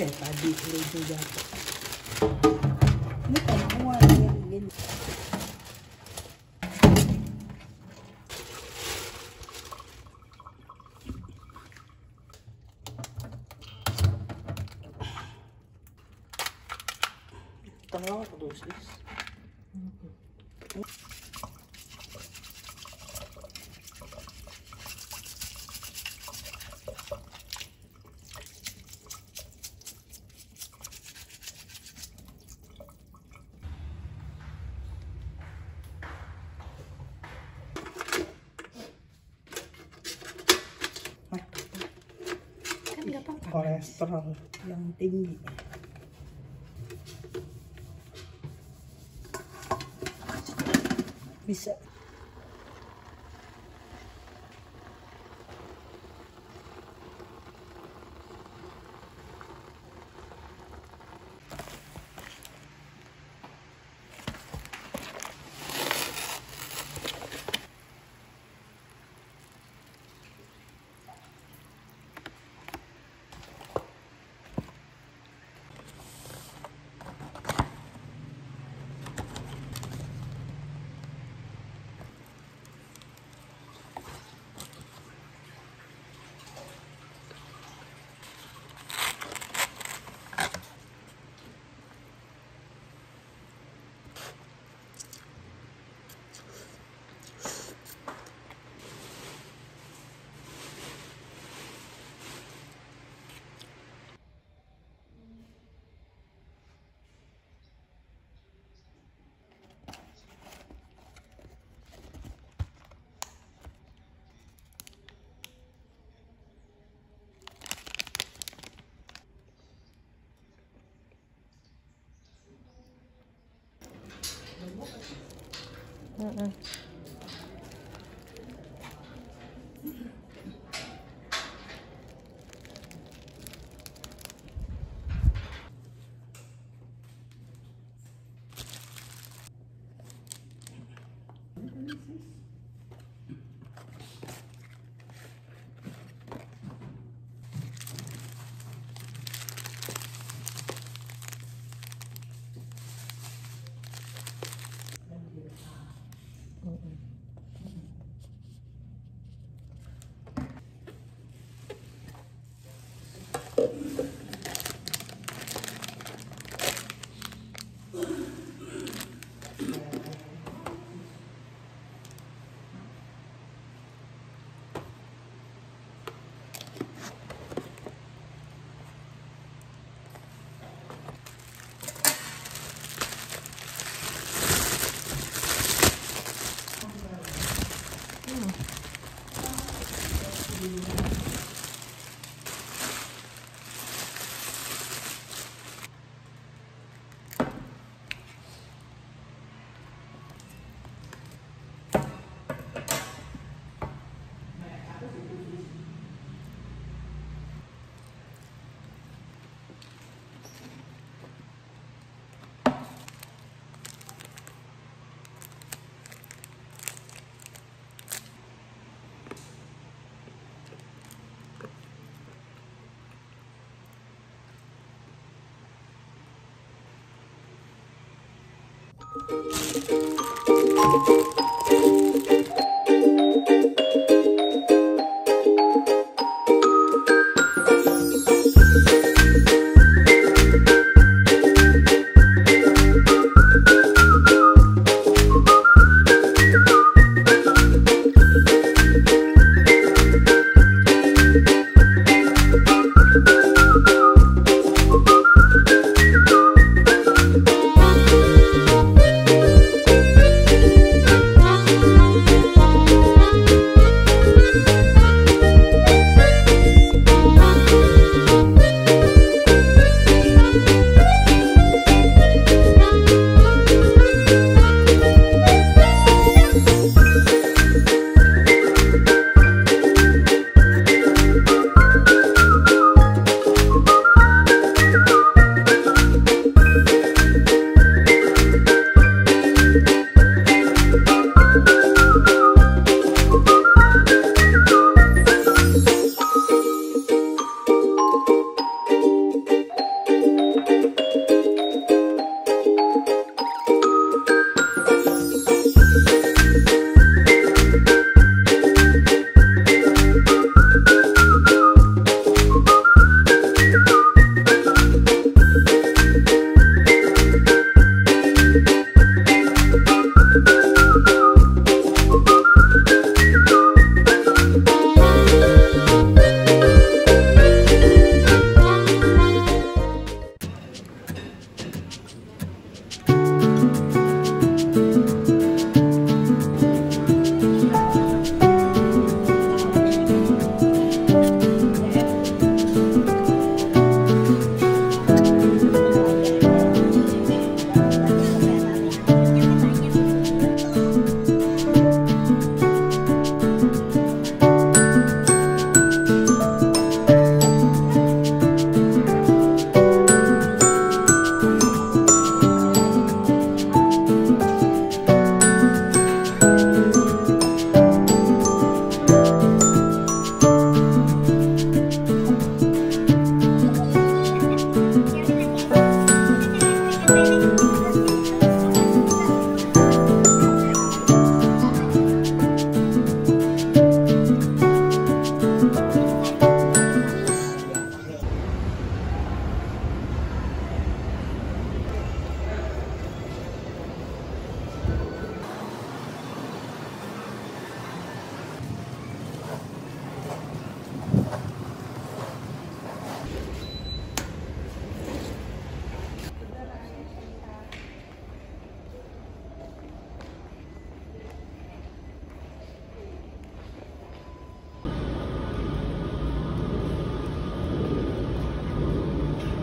kayak tadi ini juga. Ini kayak semua ini. Tengok terus is. Kolesterol yang tinggi. Bisa.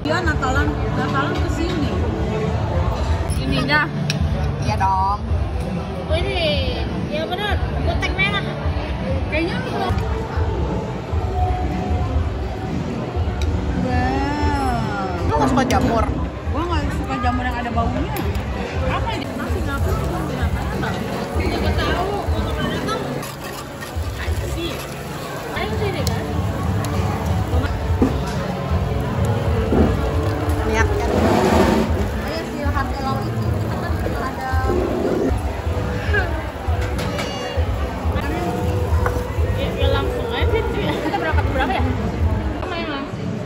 Dia Natalan kesini. Ininya? Iya dong. Wih, ya benar. Kutek merah. Kayaknya enggak. Wow. Lo nggak suka jamur? Gua nggak suka jamur yang ada baunya. Apa ini? Nasi ngapur belum dimakan bang? Nggak tahu. Untuk mana tuh? Aci. Ayo sini kan?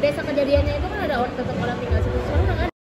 Desa kejadiannya itu kan ada orang tetap orang tinggal situ, sekarang udah nggak